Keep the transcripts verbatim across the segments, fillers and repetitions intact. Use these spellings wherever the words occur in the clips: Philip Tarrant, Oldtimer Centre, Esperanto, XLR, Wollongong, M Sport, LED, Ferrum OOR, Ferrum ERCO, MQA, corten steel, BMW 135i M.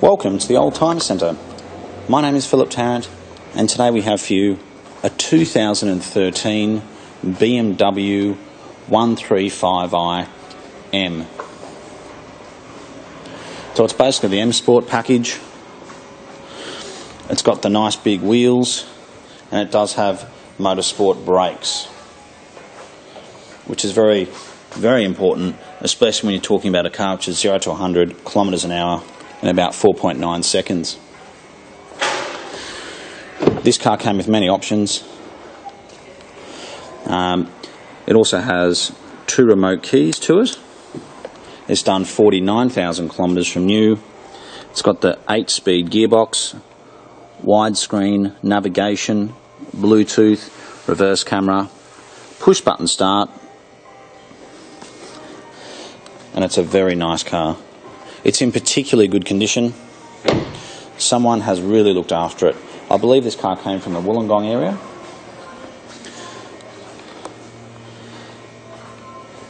Welcome to the Oldtimer Centre. My name is Philip Tarrant, and today we have for you a two thousand thirteen B M W one thirty-five i M. So it's basically the M Sport package. It's got the nice big wheels, and it does have motorsport brakes, which is very, very important, especially when you're talking about a car which is zero to one hundred kilometres an hour in about four point nine seconds. This car came with many options. Um, it also has two remote keys to it. It's done forty-nine thousand kilometres from new. It's got the eight-speed gearbox, widescreen navigation, Bluetooth, reverse camera, push-button start, and it's a very nice car. It's in particularly good condition. Someone has really looked after it. I believe this car came from the Wollongong area.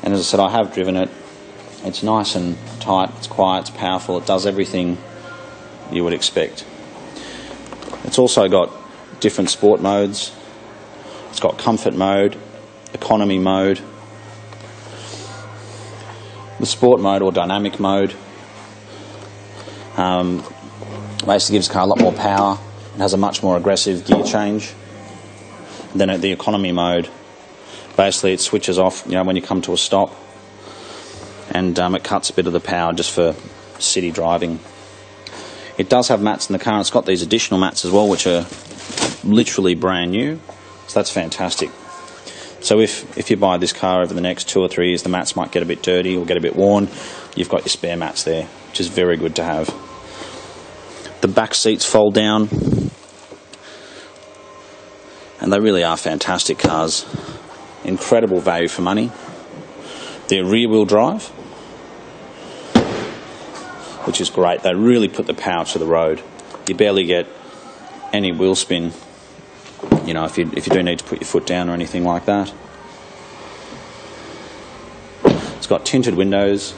And as I said, I have driven it. It's nice and tight, it's quiet, it's powerful, it does everything you would expect. It's also got different sport modes. It's got comfort mode, economy mode, the sport mode or dynamic mode. Um, basically gives the car a lot more power. It has a much more aggressive gear change. And then at the economy mode, basically it switches off, you know, when you come to a stop, and um, it cuts a bit of the power just for city driving. It does have mats in the car, and it's got these additional mats as well, which are literally brand new, so that's fantastic. So if, if you buy this car over the next two or three years, the mats might get a bit dirty or get a bit worn. You've got your spare mats there, which is very good to have. The back seats fold down, and they really are fantastic cars. Incredible value for money. They're rear-wheel drive, which is great. They really put the power to the road. You barely get any wheel spin, you know, if you, if you do need to put your foot down or anything like that. It's got tinted windows.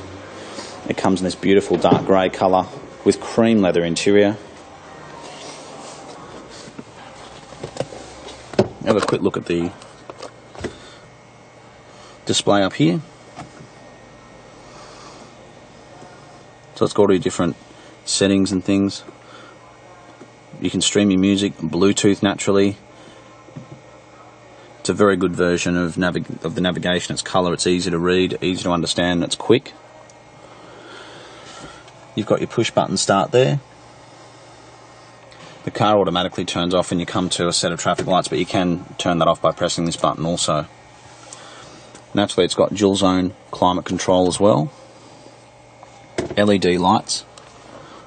It comes in this beautiful dark grey colour with cream leather interior. Have a quick look at the display up here. So it's got all your different settings and things. You can stream your music, Bluetooth naturally. It's a very good version of, navig of the navigation. It's colour, it's easy to read, easy to understand, it's quick. You've got your push button start there. The car automatically turns off when you come to a set of traffic lights, but you can turn that off by pressing this button also. Naturally, it's got dual zone climate control as well. L E D lights,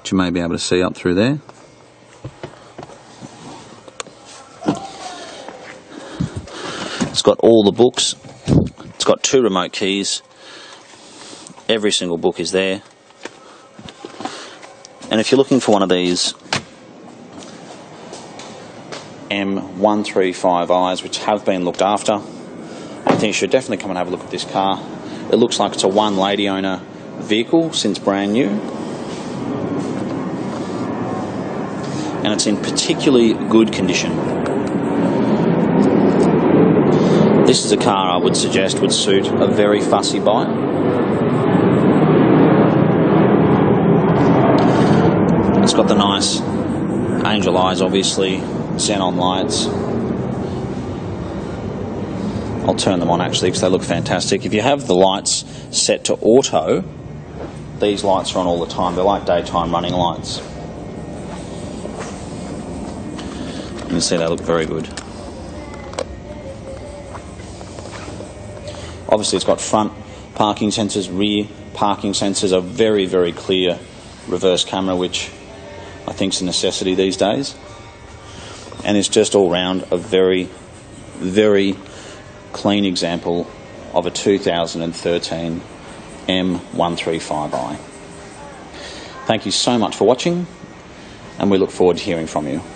which you may be able to see up through there. It's got all the books. It's got two remote keys. Every single book is there. And if you're looking for one of these M one thirty-five i's, which have been looked after, I think you should definitely come and have a look at this car. It looks like it's a one lady owner vehicle since brand new, and it's in particularly good condition. This is a car I would suggest would suit a very fussy buyer. It's got the nice angel eyes, obviously, xenon lights. I'll turn them on actually because they look fantastic. If you have the lights set to auto, these lights are on all the time. They're like daytime running lights. You can see they look very good. Obviously it's got front parking sensors, rear parking sensors, a very, very clear reverse camera, which I think it's a necessity these days, and it's just all round a very, very clean example of a two thousand thirteen M one thirty-five i. Thank you so much for watching, and we look forward to hearing from you.